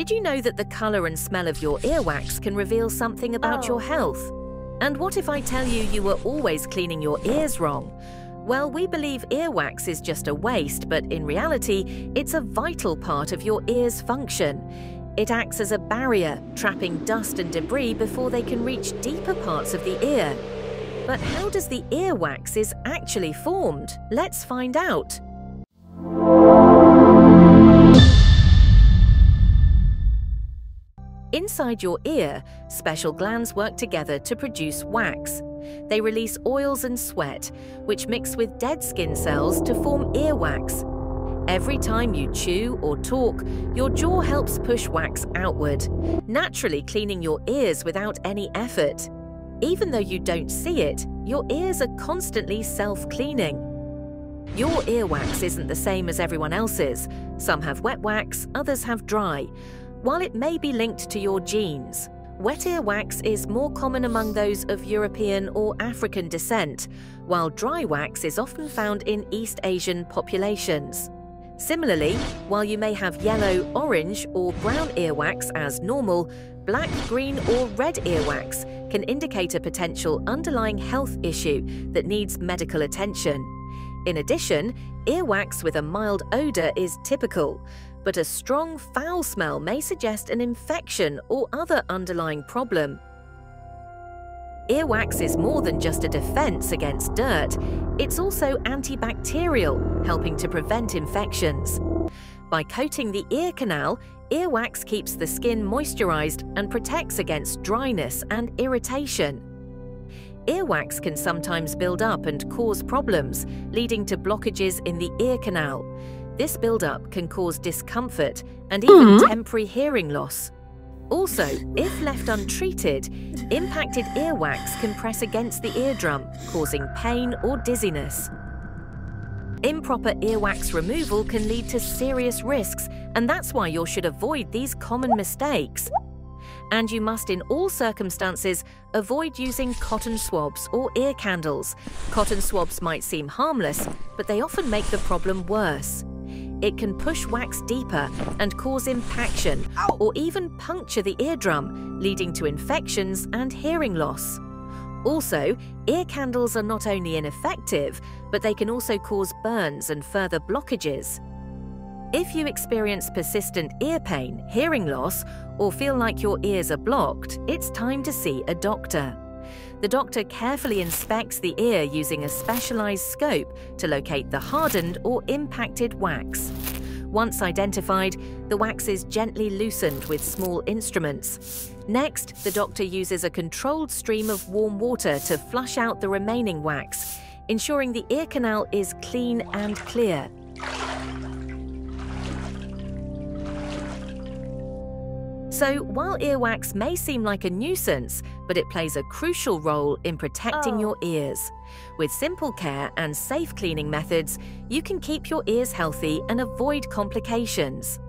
Did you know that the color and smell of your earwax can reveal something about your health? And what if I tell you you were always cleaning your ears wrong? Well, we believe earwax is just a waste, but in reality, it's a vital part of your ear's function. It acts as a barrier, trapping dust and debris before they can reach deeper parts of the ear. But how does the earwax is actually formed? Let's find out. Inside your ear, special glands work together to produce wax. They release oils and sweat, which mix with dead skin cells to form earwax. Every time you chew or talk, your jaw helps push wax outward, naturally cleaning your ears without any effort. Even though you don't see it, your ears are constantly self-cleaning. Your earwax isn't the same as everyone else's. Some have wet wax, others have dry. While it may be linked to your genes, wet earwax is more common among those of European or African descent, while dry wax is often found in East Asian populations. Similarly, while you may have yellow, orange, or brown earwax as normal, black, green, or red earwax can indicate a potential underlying health issue that needs medical attention. In addition, earwax with a mild odor is typical, but a strong foul smell may suggest an infection or other underlying problem. Earwax is more than just a defense against dirt. It's also antibacterial, helping to prevent infections. By coating the ear canal, earwax keeps the skin moisturized and protects against dryness and irritation. Earwax can sometimes build up and cause problems, leading to blockages in the ear canal. This buildup can cause discomfort and even temporary hearing loss. Also, if left untreated, impacted earwax can press against the eardrum, causing pain or dizziness. Improper earwax removal can lead to serious risks, and that's why you should avoid these common mistakes. And you must, in all circumstances, avoid using cotton swabs or ear candles. Cotton swabs might seem harmless, but they often make the problem worse. It can push wax deeper and cause impaction or even puncture the eardrum, leading to infections and hearing loss. Also, ear candles are not only ineffective, but they can also cause burns and further blockages. If you experience persistent ear pain, hearing loss, or feel like your ears are blocked, it's time to see a doctor. The doctor carefully inspects the ear using a specialized scope to locate the hardened or impacted wax. Once identified, the wax is gently loosened with small instruments. Next, the doctor uses a controlled stream of warm water to flush out the remaining wax, ensuring the ear canal is clean and clear. So, while earwax may seem like a nuisance, but it plays a crucial role in protecting your ears. With simple care and safe cleaning methods, you can keep your ears healthy and avoid complications.